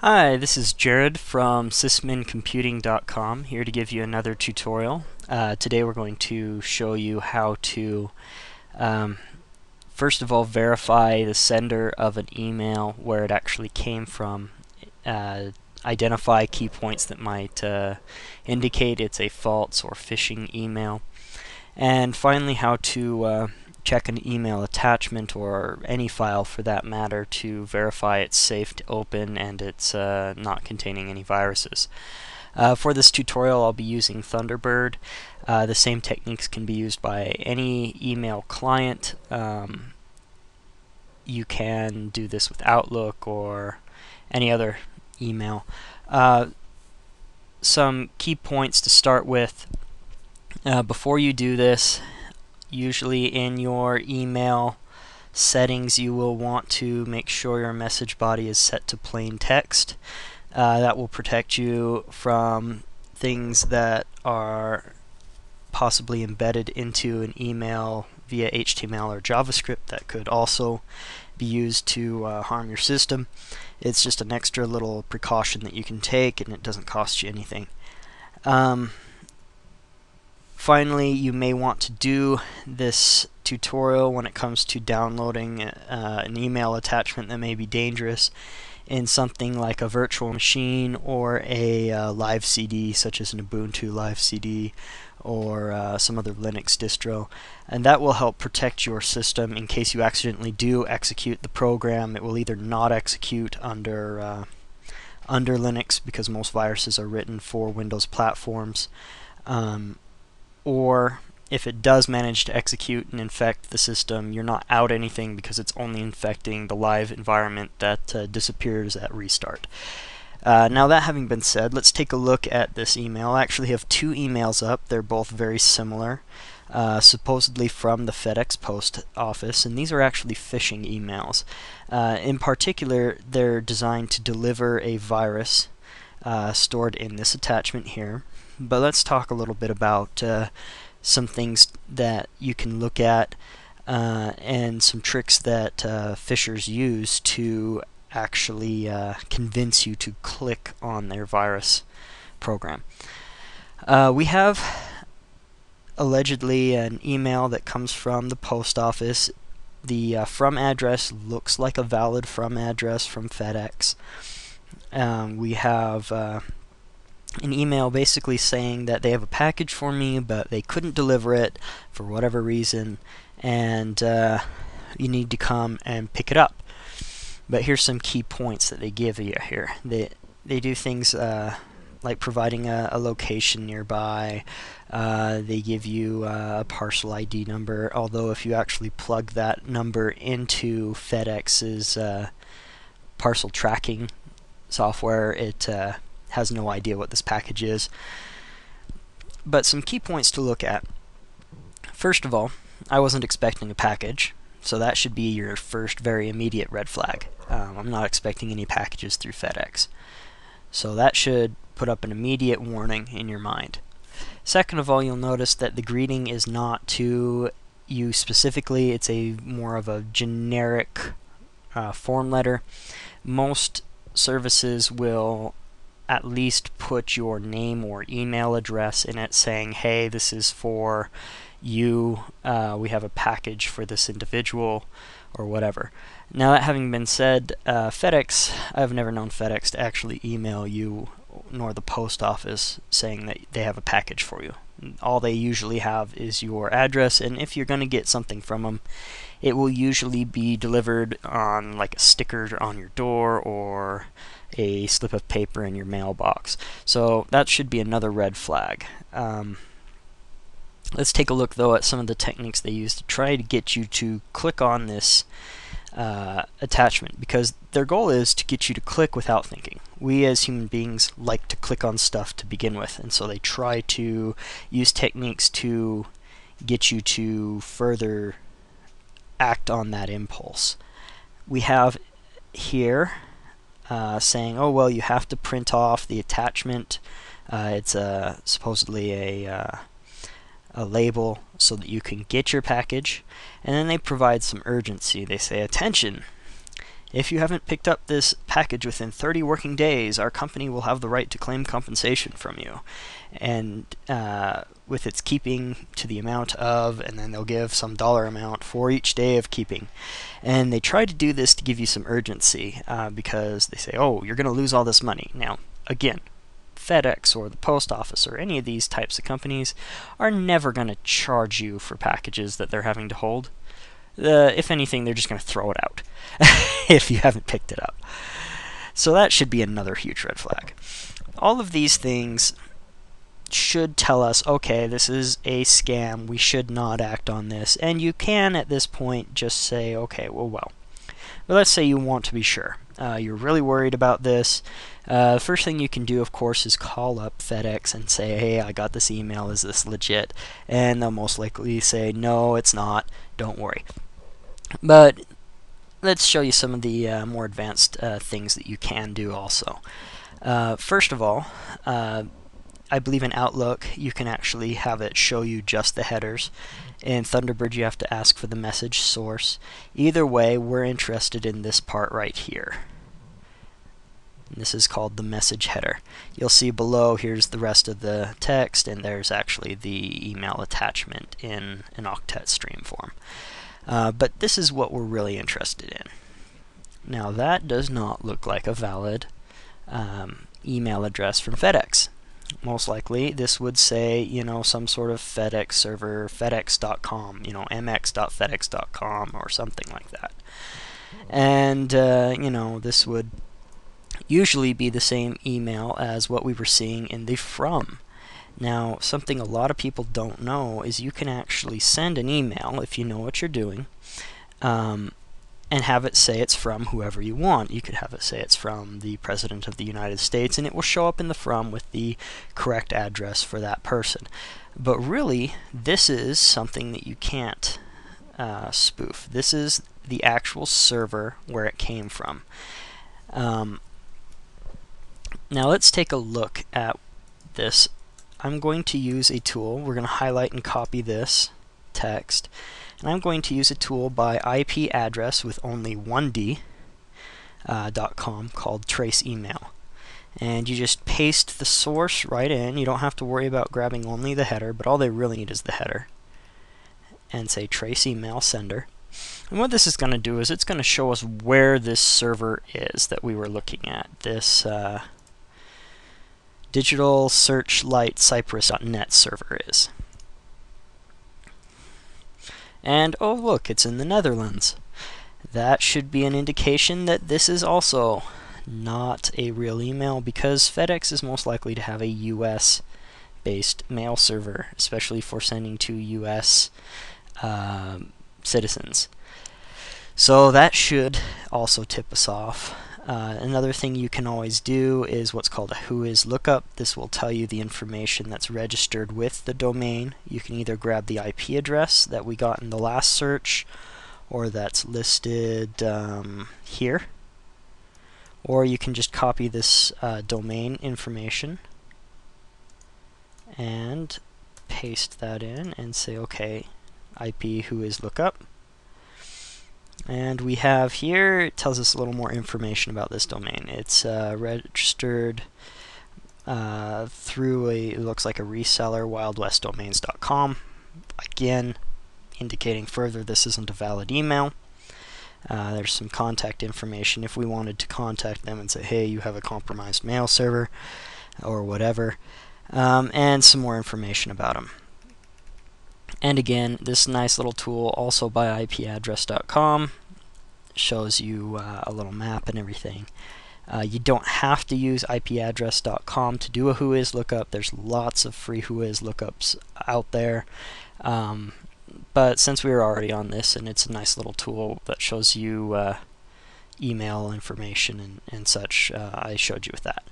Hi, this is Jared from sysmincomputing.com, here to give you another tutorial. Today we're going to show you how to first of all verify the sender of an email, where it actually came from, identify key points that might indicate it's a false or phishing email, and finally how to check an email attachment, or any file for that matter, to verify it's safe to open and it's not containing any viruses. For this tutorial I'll be using Thunderbird. The same techniques can be used by any email client. You can do this with Outlook or any other email. Some key points to start with. Before you do this, usually in your email settings you will want to make sure your message body is set to plain text. That will protect you from things that are possibly embedded into an email via HTML or JavaScript that could also be used to harm your system. It's just an extra little precaution that you can take, and it doesn't cost you anything. Finally, you may want to do this tutorial when it comes to downloading an email attachment that may be dangerous in something like a virtual machine or a live CD, such as an Ubuntu live CD or some other Linux distro, and that will help protect your system in case you accidentally do execute the program. It will either not execute under Linux, because most viruses are written for Windows platforms, or if it does manage to execute and infect the system, you're not out anything because it's only infecting the live environment that disappears at restart. Now, that having been said, let's take a look at this email. I actually have two emails up. They're both very similar, supposedly from the FedEx post office, and these are actually phishing emails. In particular, they're designed to deliver a virus stored in this attachment here. But let's talk a little bit about some things that you can look at and some tricks that phishers use to actually convince you to click on their virus program. We have allegedly an email that comes from the post office. The from address looks like a valid from address from FedEx. We have an email basically saying that they have a package for me, but they couldn't deliver it for whatever reason, and you need to come and pick it up. But here's some key points that they give you here. They do things like providing a location nearby. They give you a parcel ID number, although if you actually plug that number into FedEx's parcel tracking software, it has no idea what this package is. But some key points to look at. First of all, I wasn't expecting a package, so that should be your first very immediate red flag. I'm not expecting any packages through FedEx, so that should put up an immediate warning in your mind. Second of all, you'll notice that the greeting is not to you specifically. It's a more of a generic form letter. Most services will at least put your name or email address in it, saying, hey, this is for you, we have a package for this individual, or whatever. Now, that having been said, FedEx, I've never known FedEx to actually email you, nor the post office, saying that they have a package for you. All they usually have is your address, and if you're going to get something from them, it will usually be delivered on like a sticker on your door or a slip of paper in your mailbox. So that should be another red flag. Let's take a look though at some of the techniques they use to try to get you to click on this attachment, because their goal is to get you to click without thinking. We as human beings like to click on stuff to begin with, and so they try to use techniques to get you to further act on that impulse. We have here saying, oh, well, you have to print off the attachment. It's supposedly a label, so that you can get your package. And then they provide some urgency. They say, attention, If you haven't picked up this package within 30 working days, our company will have the right to claim compensation from you, and with its keeping to the amount of, and then they'll give some dollar amount for each day of keeping. And they try to do this to give you some urgency because they say, oh, you're going to lose all this money. Now, again, FedEx or the post office or any of these types of companies are never going to charge you for packages that they're having to hold. If anything, they're just going to throw it out if you haven't picked it up. So that should be another huge red flag. All of these things should tell us, okay, this is a scam, we should not act on this. And you can at this point just say, okay, well. But let's say you want to be sure. You're really worried about this. The first thing you can do, of course, is call up FedEx and say, hey, I got this email, is this legit? And they'll most likely say, no, it's not, don't worry. But let's show you some of the more advanced things that you can do also. First of all, I believe in Outlook you can actually have it show you just the headers. In Thunderbird you have to ask for the message source. Either way, we're interested in this part right here. This is called the message header. You'll see below here's the rest of the text, and there's actually the email attachment in an octet stream form. But this is what we're really interested in. Now that does not look like a valid email address from FedEx. Most likely this would say, you know, some sort of FedEx server, FedEx.com, you know, mx.fedex.com or something like that. And, you know, this would usually be the same email as what we were seeing in the from. Now, something a lot of people don't know is you can actually send an email, if you know what you're doing, and have it say it's from whoever you want. You could have it say it's from the President of the United States, and it will show up in the from with the correct address for that person. But really, this is something that you can't spoof. This is the actual server where it came from. Now let's take a look at this. I'm going to use a tool. We're going to highlight and copy this text. And I'm going to use a tool by IP address with only 1D .com called trace email. And you just paste the source right in. You don't have to worry about grabbing only the header, but all they really need is the header. And say trace email sender. And what this is going to do is it's going to show us where this server is that we were looking at. This Digital Searchlight Cypress.net server is. And oh look, it's in the Netherlands. That should be an indication that this is also not a real email, because FedEx is most likely to have a US based mail server, especially for sending to US citizens. So that should also tip us off. Another thing you can always do is what's called a whois lookup. This will tell you the information that's registered with the domain. You can either grab the IP address that we got in the last search, or that's listed here, or you can just copy this domain information and paste that in and say, okay, IP whois lookup. And we have here, it tells us a little more information about this domain. It's registered through a, it looks like a reseller, wildwestdomains.com. Again, indicating further this isn't a valid email. There's some contact information if we wanted to contact them and say, hey, you have a compromised mail server or whatever, and some more information about them. And again, this nice little tool, also by IPaddress.com, shows you a little map and everything. You don't have to use IPaddress.com to do a whois lookup. There's lots of free whois lookups out there. But since we were already on this, and it's a nice little tool that shows you email information and such, I showed you with that.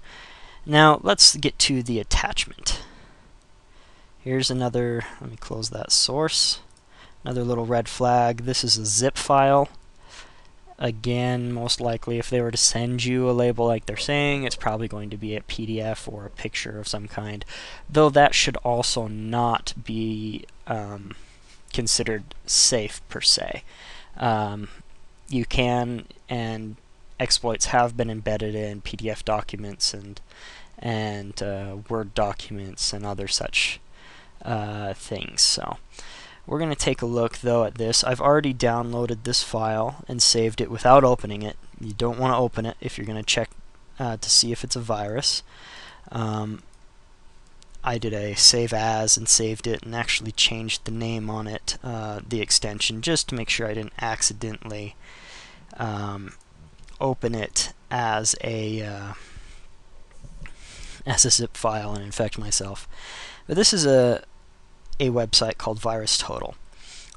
Now let's get to the attachment. Here's another, let me close that source, another little red flag. This is a zip file. Again, most likely if they were to send you a label like they're saying, it's probably going to be a PDF or a picture of some kind, though that should also not be considered safe per se. You can, and exploits have been embedded in PDF documents and Word documents and other such things. So we're going to take a look though at this. I've already downloaded this file and saved it without opening it. You don't want to open it if you're going to check to see if it's a virus. I did a save as and saved it and actually changed the name on it, the extension, just to make sure I didn't accidentally open it as a zip file and infect myself. But this is a website called VirusTotal,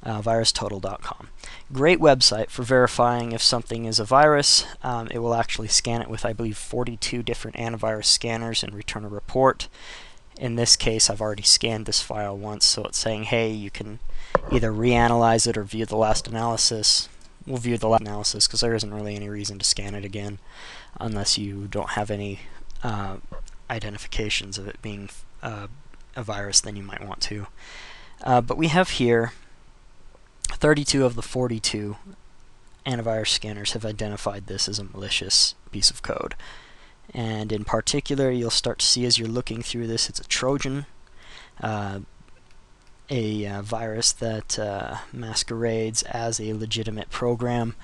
VirusTotal.com. Great website for verifying if something is a virus. It will actually scan it with, I believe, 42 different antivirus scanners and return a report. In this case, I've already scanned this file once, so it's saying, hey, you can either reanalyze it or view the last analysis. We'll view the last analysis because there isn't really any reason to scan it again unless you don't have any identifications of it being a virus, then you might want to. But we have here 32 of the 42 antivirus scanners have identified this as a malicious piece of code. And in particular, you'll start to see as you're looking through this, it's a Trojan, a virus that masquerades as a legitimate program.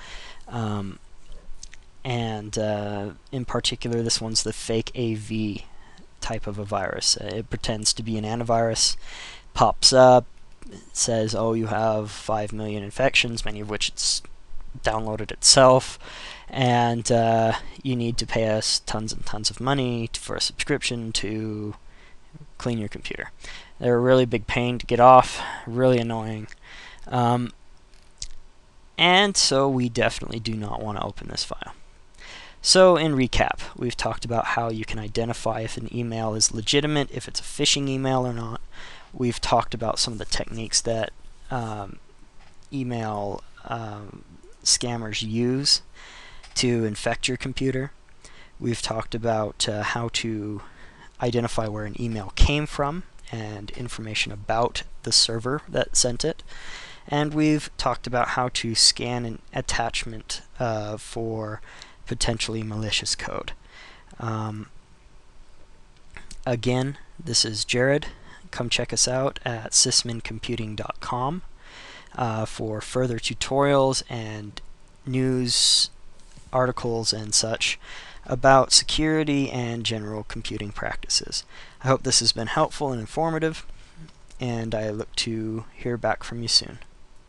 In particular, this one's the fake AV type of a virus. It pretends to be an antivirus, pops up, it says, oh, you have 5 million infections, many of which it's downloaded itself, and you need to pay us tons and tons of money for a subscription to clean your computer. They're a really big pain to get off, really annoying. And so we definitely do not want to open this file. So in recap, we've talked about how you can identify if an email is legitimate, if it's a phishing email or not. We've talked about some of the techniques that email scammers use to infect your computer. We've talked about how to identify where an email came from and information about the server that sent it. And we've talked about how to scan an attachment for potentially malicious code. Again, this is Jared. Come check us out at sysmincomputing.com for further tutorials and news articles and such about security and general computing practices. I hope this has been helpful and informative, and I look to hear back from you soon.